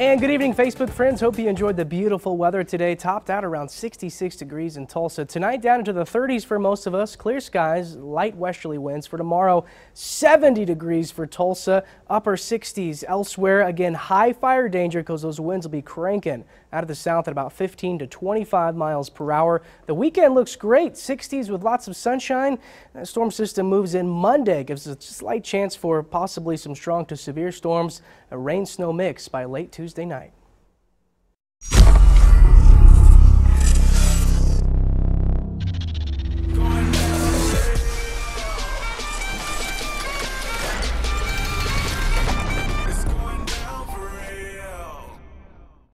And good evening, Facebook friends. Hope you enjoyed the beautiful weather today. Topped out around 66 degrees in Tulsa. Tonight down into the 30s for most of us. Clear skies, light westerly winds. For tomorrow, 70 degrees for Tulsa. Upper 60s elsewhere. Again, high fire danger because those winds will be cranking out of the south at about 15 to 25 miles per hour. The weekend looks great. 60s with lots of sunshine. That storm system moves in Monday. Gives us a slight chance for possibly some strong to severe storms. A rain-snow mix by late Tuesday night.